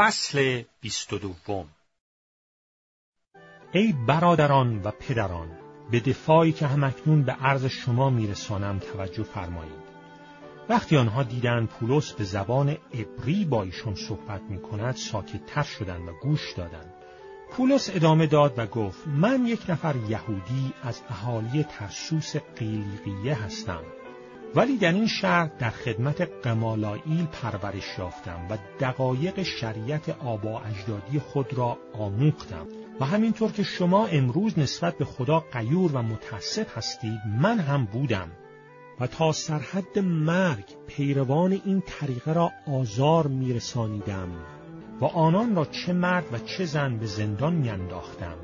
فصل 22. ای برادران و پدران، به دفاعی که همکنون به عرض شما میرسانم توجه فرمایید. وقتی آنها دیدند پولس به زبان عبری با ایشون صحبت میکند، ساکت‌تر شدند و گوش دادند. پولس ادامه داد و گفت: من یک نفر یهودی از اهالی ترسوس قیلیقیه هستم، ولی در این شهر در خدمت گمالائیل پرورش یافتم و دقایق شریعت آبا اجدادی خود را آموختم، و همینطور که شما امروز نسبت به خدا غیور و متعصب هستید، من هم بودم و تا سرحد مرگ پیروان این طریقه را آزار میرسانیدم و آنان را چه مرد و چه زن به زندان میانداختم.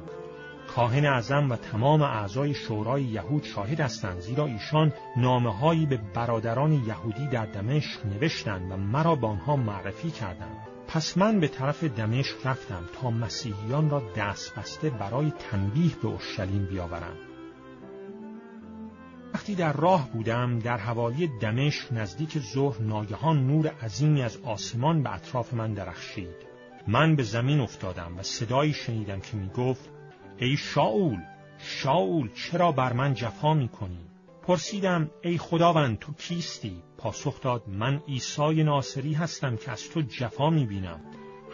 کاهن اعظم و تمام اعضای شورای یهود شاهد هستند، زیرا ایشان نامه‌هایی به برادران یهودی در دمشق نوشتند و مرا به آنها معرفی کردند. پس من به طرف دمشق رفتم تا مسیحیان را دست بسته برای تنبیه به اورشلیم بیاورم. وقتی در راه بودم، در حوالی دمشق نزدیک ظهر، ناگهان نور عظیمی از آسمان به اطراف من درخشید. من به زمین افتادم و صدایی شنیدم که می گفت: ای شاول، شاول، چرا بر من جفا می کنی؟ پرسیدم: ای خداوند، تو کیستی؟ پاسخ داد: من عیسی ناصری هستم که از تو جفا می بینم.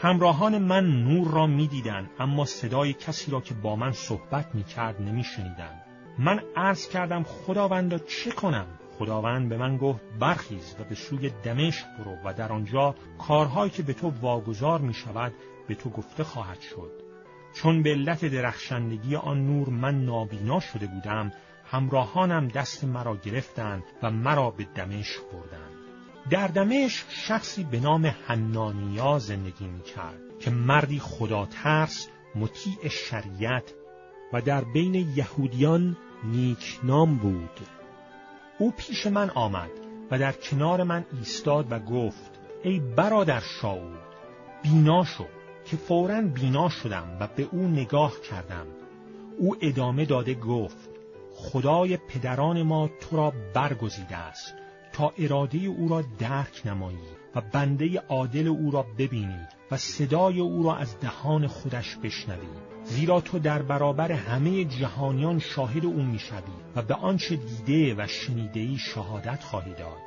همراهان من نور را می دیدن، اما صدای کسی را که با من صحبت می کرد نمی شنیدن. من عرض کردم: خداوند را چه کنم؟ خداوند به من گفت: برخیز و به سوی دمشق برو و در آنجا کارهایی که به تو واگذار می شود به تو گفته خواهد شد. چون به علت درخشندگی آن نور من نابینا شده بودم، همراهانم دست مرا گرفتند و مرا به دمشق بردند. در دمشق شخصی به نام حنانیا زندگی می‌کرد که مردی خداترس، مطیع شریعت و در بین یهودیان نیکنام بود. او پیش من آمد و در کنار من ایستاد و گفت: ای برادر شاول، بینا شو. که فوراً بینا شدم و به او نگاه کردم. او ادامه داده گفت: خدای پدران ما تو را برگزیده است تا اراده او را درک نمایی و بنده عادل او را ببینی و صدای او را از دهان خودش بشنوی، زیرا تو در برابر همه جهانیان شاهد او می‌شوی و به آنچه دیده و شنیده‌ای شهادت خواهی داد.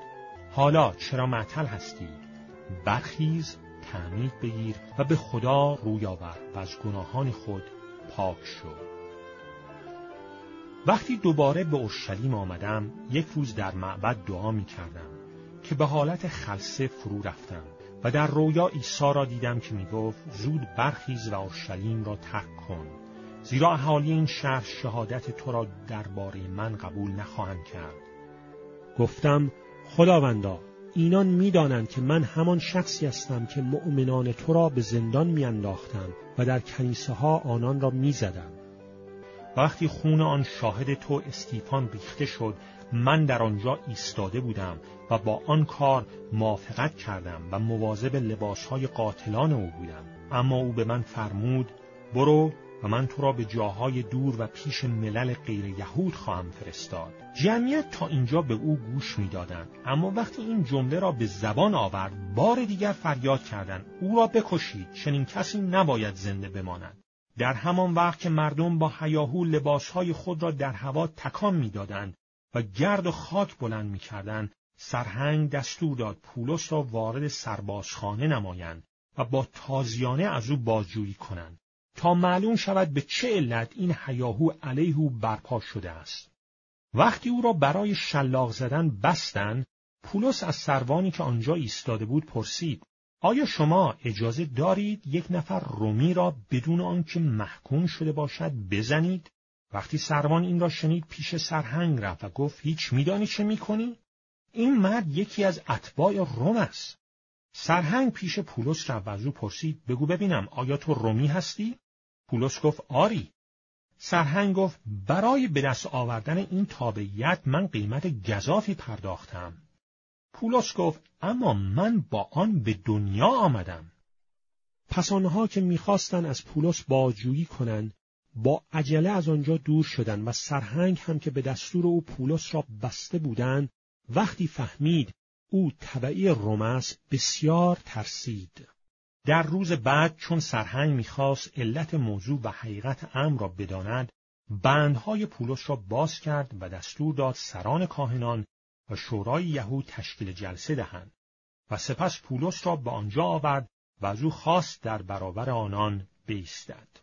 حالا چرا معطل هستی؟ برخیز، تعمید بگیر و به خدا روی آور و از گناهان خود پاک شو. وقتی دوباره به اورشلیم آمدم، یک روز در معبد دعا می کردم که به حالت خلسه فرو رفتم و در رویا عیسی را دیدم که می گفت: زود برخیز و اورشلیم را ترک کن، زیرا اهالی این شهر شهادت تو را درباره من قبول نخواهند کرد. گفتم: خداوندا، اینان می‌دانند که من همان شخصی هستم که مؤمنان تو را به زندان می‌انداختم و در کنیسه‌ها آنان را می‌زدم. وقتی خون آن شاهد تو استیفان ریخته شد، من در آنجا ایستاده بودم و با آن کار موافقت کردم و مواظب لباس‌های قاتلان او بودم. اما او به من فرمود: برو و من تو را به جاهای دور و پیش ملل غیر یهود خواهم فرستاد. جمعیت تا اینجا به او گوش می‌دادند، اما وقتی این جمله را به زبان آورد، بار دیگر فریاد کردند: او را بکشید، چنین کسی نباید زنده بماند. در همان وقت که مردم با هیاهو لباسهای خود را در هوا تکان می‌دادند و گرد و خاک بلند می‌کردند، سرهنگ دستور داد پولس را وارد سربازخانه نمایند و با تازیانه از او بازجویی کنند تا معلوم شود به چه علت این هیاهو علیه او برپا شده است. وقتی او را برای شلاق زدن بستند، پولس از سروانی که آنجا ایستاده بود پرسید: آیا شما اجازه دارید یک نفر رومی را بدون آنکه محکوم شده باشد بزنید؟ وقتی سروان این را شنید، پیش سرهنگ رفت و گفت: هیچ میدانی چه میکنی؟ این مرد یکی از اتباع روم است. سرهنگ پیش پولس رفت و از او پرسید: بگو ببینم، آیا تو رومی هستی؟ پولس گفت: آری. سرهنگ گفت: برای به دست آوردن این تابعیت من قیمت گزافی پرداختم. پولس گفت: اما من با آن به دنیا آمدم. پس آنها که می‌خواستند از پولس بازجویی کنند، با عجله از آنجا دور شدند و سرهنگ هم که به دستور او پولس را بسته بودند، وقتی فهمید او تبعی روم است، بسیار ترسید. در روز بعد چون سرهنگ می‌خواست علت موضوع و حقیقت امر را بداند، بندهای پولس را باز کرد و دستور داد سران کاهنان و شورای یهود تشکیل جلسه دهند و سپس پولس را به آنجا آورد و از او خواست در برابر آنان بایستد.